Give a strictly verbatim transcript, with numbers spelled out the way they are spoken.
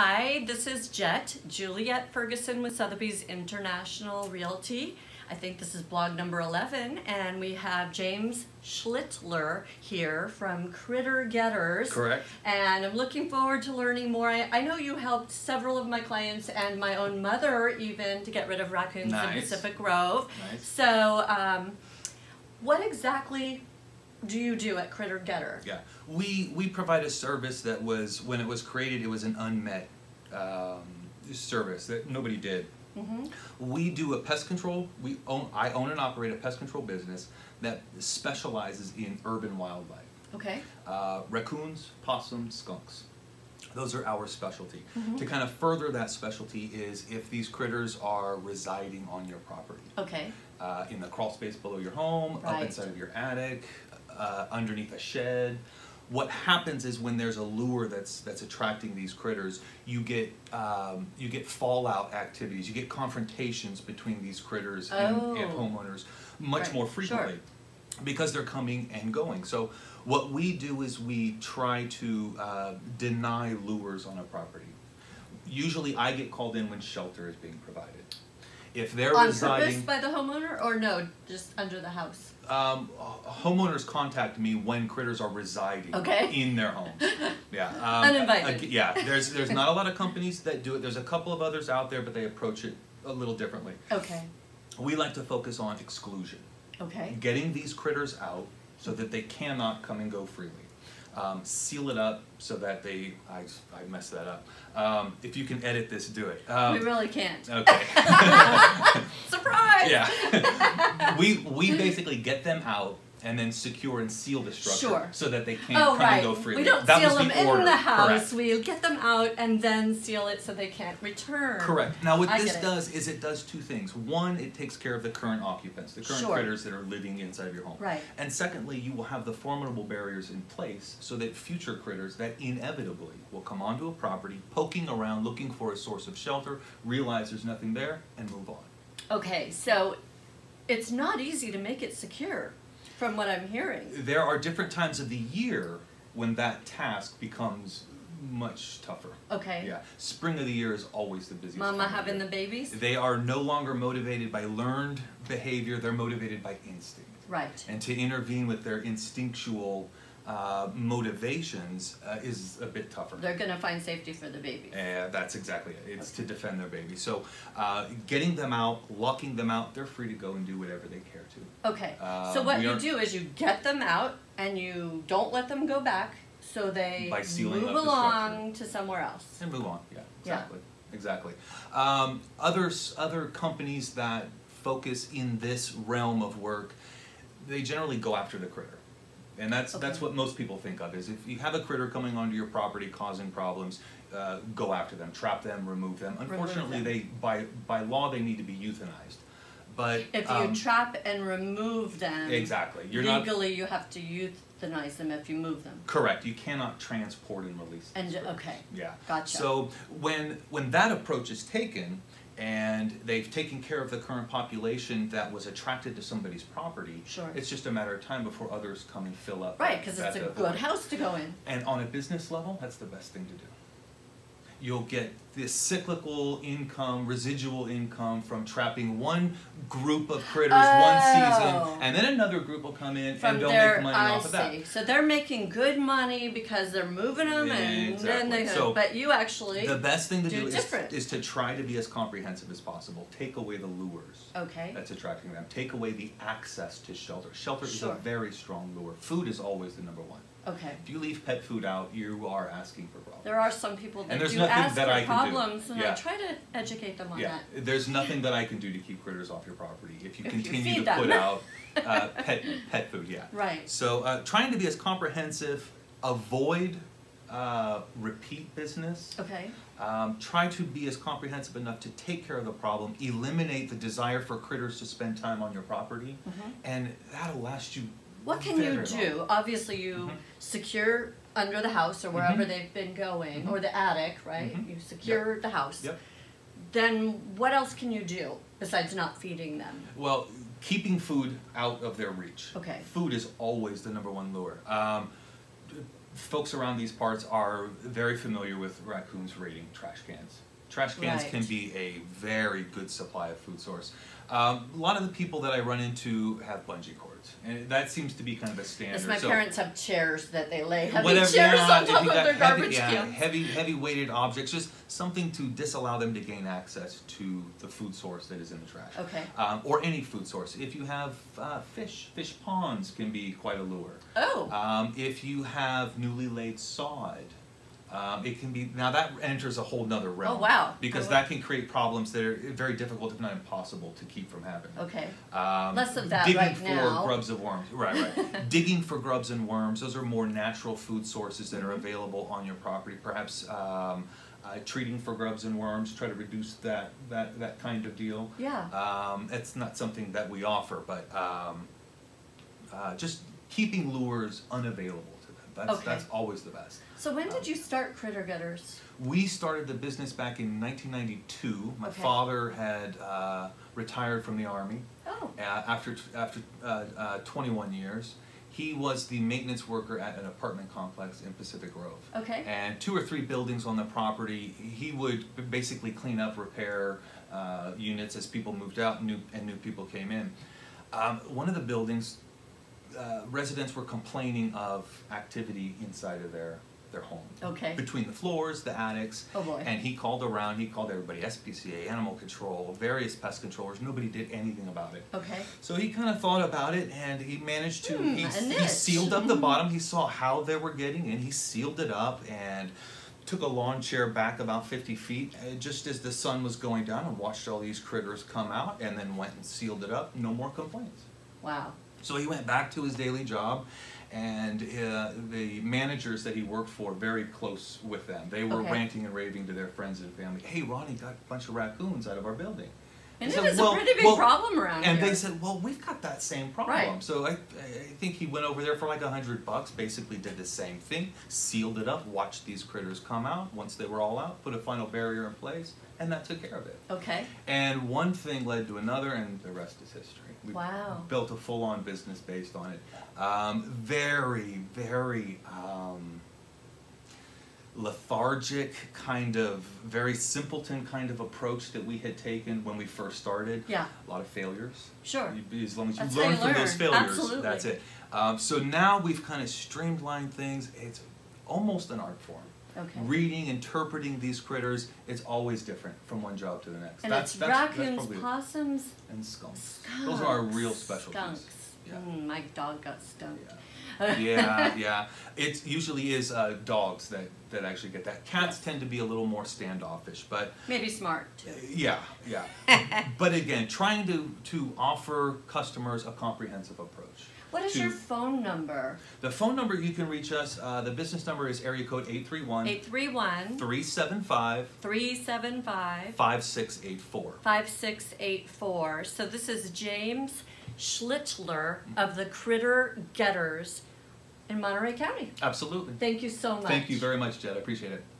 Hi, this is Jet Juliet Ferguson with Sotheby's International Realty. I think this is blog number eleven, and we have James Schlittler here from Critter Getters. Correct. And I'm looking forward to learning more. I, I know you helped several of my clients and my own mother even to get rid of raccoons nice. in Pacific Grove. Nice. So um, what exactly do you do at Critter Getter? Yeah, we, we provide a service that was, when it was created, it was an unmet um, service that nobody did. Mm-hmm. We do a pest control, we own, I own and operate a pest control business that specializes in urban wildlife. Okay. Uh, raccoons, possums, skunks. Those are our specialty. Mm-hmm. To kind of further that specialty is if these critters are residing on your property. Okay. Uh, in the crawl space below your home, right. up inside of your attic, uh, underneath a shed. What happens is when there's a lure that's that's attracting these critters, you get um, you get fallout activities, you get confrontations between these critters oh. and, and homeowners much right. more frequently sure. because they're coming and going. So what we do is we try to uh, deny lures on a property. Usually, I get called in when shelter is being provided. If they're on residing, purpose by the homeowner or no, just under the house? Um, homeowners contact me when critters are residing okay. in their homes. Yeah. Um, Uninvited. Uh, yeah. There's there's not a lot of companies that do it. There's a couple of others out there, but they approach it a little differently. Okay. We like to focus on exclusion. Okay. Getting these critters out so that they cannot come and go freely. Um, seal it up so that they, I, I messed that up. Um, if you can edit this, do it. Um, we really can't. Okay. Surprise! Yeah. we, we basically get them out and then secure and seal the structure sure. so that they can't oh, come right. and go freely. We don't that seal them the in order. the house. Correct. We get them out and then seal it so they can't return. Correct. Now what I this does is it does two things. One, it takes care of the current occupants, the current sure. critters that are living inside of your home. Right. And secondly, you will have the formidable barriers in place so that future critters that inevitably will come onto a property, poking around, looking for a source of shelter, realize there's nothing there, and move on. Okay, so it's not easy to make it secure. From what I'm hearing. There are different times of the year when that task becomes much tougher. Okay. Yeah. Spring of the year is always the busiest. Mama having the babies? They are no longer motivated by learned behavior. They're motivated by instinct. Right. And to intervene with their instinctual uh, motivations uh, is a bit tougher. They're going to find safety for the babies. Yeah, uh, that's exactly it. It's okay. to defend their baby. So uh, getting them out, locking them out, they're free to go and do whatever they care to. Okay, um, so what you do is you get them out and you don't let them go back, so they move along to somewhere else. And move on, yeah, exactly, yeah. exactly. Um, others, other companies that focus in this realm of work, they generally go after the critter. And that's, okay. that's what most people think of, is if you have a critter coming onto your property causing problems, uh, go after them, trap them, remove them. Unfortunately, remove them. they by, by law they need to be euthanized. But, if you um, trap and remove them, exactly. You're legally not, you have to euthanize them if you move them. Correct. You cannot transport and release them. And, okay. Yeah. Gotcha. So when, when that approach is taken and they've taken care of the current population that was attracted to somebody's property, sure. it's just a matter of time before others come and fill up. Right, because it's a good point. house to go in. And on a business level, that's the best thing to do. You'll get this cyclical income, residual income from trapping one group of critters oh. one season, and then another group will come in from and they'll their, make money I off see. of that. So they're making good money because they're moving them, yeah, and exactly. then they. So but you actually the best thing to do, do is, is to try to be as comprehensive as possible. Take away the lures. Okay. That's attracting them. Take away the access to shelter. Shelter sure. is a very strong lure. Food is always the number one. Okay. If you leave pet food out, you are asking for problems. There are some people that do ask for problems, and I try to educate them on that. There's nothing that I can do to keep critters off your property if you continue to put out uh, pet pet food. Yeah. Right. So uh, trying to be as comprehensive, avoid uh, repeat business. Okay. Um, try to be as comprehensive enough to take care of the problem, eliminate the desire for critters to spend time on your property, mm-hmm. and that'll last you. What can you do? Obviously, you mm-hmm. secure under the house or wherever mm-hmm. they've been going, mm-hmm. or the attic, right? Mm-hmm. You secure yep. the house. Yep. Then what else can you do besides not feeding them? Well, keeping food out of their reach. Okay. Food is always the number one lure. Um, folks around these parts are very familiar with raccoons raiding trash cans. Trash cans right. can be a very good supply of food source. Um, a lot of the people that I run into have bungee cords, and that seems to be kind of a standard. Yes, my so, parents have chairs that they lay heavy whatever, chairs on top of their heavy, garbage yeah, cans. Heavy, heavy-weighted objects, just something to disallow them to gain access to the food source that is in the trash. Okay. Um, or any food source. If you have uh, fish, fish ponds can be quite a lure. Oh. Um, if you have newly laid sod. Um, it can be, now that enters a whole nother realm. Oh, wow. Because oh, wow. that can create problems that are very difficult, if not impossible, to keep from happening. Okay. Um, Less of that digging right for now. grubs of worms. Right, right. Digging for grubs and worms. Those are more natural food sources that are available on your property. Perhaps um, uh, treating for grubs and worms, try to reduce that, that, that kind of deal. Yeah. Um, it's not something that we offer, but um, uh, just keeping lures unavailable. That's, okay. that's always the best. So when did um, you start Critter Getters? We started the business back in nineteen ninety-two. My okay. father had uh, retired from the Army oh. uh, after, after uh, uh, twenty-one years. He was the maintenance worker at an apartment complex in Pacific Grove. Okay. And two or three buildings on the property. He would basically clean up, repair uh, units as people moved out new, and new people came in. Um, one of the buildings, Uh, residents were complaining of activity inside of their their home. Okay. Between the floors, the attics. Oh boy. And he called around, he called everybody, S P C A, animal control, various pest controllers. Nobody did anything about it. Okay. So he kind of thought about it, and he managed to, mm, he, he sealed up the bottom. He saw how they were getting in. He sealed it up and took a lawn chair back about fifty feet just as the sun was going down and watched all these critters come out, and then went and sealed it up. No more complaints. Wow. So he went back to his daily job, and uh, the managers that he worked for, very close with them. They were okay. ranting and raving to their friends and family, "Hey, Ronnie got a bunch of raccoons out of our building." And it was well, a pretty big well, problem around and here. And they said, "Well, we've got that same problem." Right. So I, I think he went over there for like a hundred bucks, basically did the same thing, sealed it up, watched these critters come out. Once they were all out, put a final barrier in place, and that took care of it. Okay. And one thing led to another, and the rest is history. We wow. built a full-on business based on it. Um, very, very... Um, lethargic kind of very simpleton kind of approach that we had taken when we first started. Yeah. A lot of failures. Sure. You, as long as you that's learn from learn. those failures, Absolutely. that's it. Um, so now we've kind of streamlined things. It's almost an art form. Okay. Reading, interpreting these critters, it's always different from one job to the next. And that's, it's that's, raccoons, that's possums, it. and skunks. skunks. Those are our real specialties. Skunks. Yeah. Mm, my dog got stunk. Yeah. yeah, yeah. It usually is uh, dogs that, that actually get that. Cats yes. tend to be a little more standoffish, but... Maybe smart, too. Yeah, yeah. But again, trying to, to offer customers a comprehensive approach. What is to, your phone number? The phone number you can reach us, uh, the business number is area code eight three one, three seven five, five six eight four. five six eight four. So this is James Schlittler of the Critter Getters in Monterey County. Absolutely. Thank you so much. Thank you very much, Jet. I appreciate it.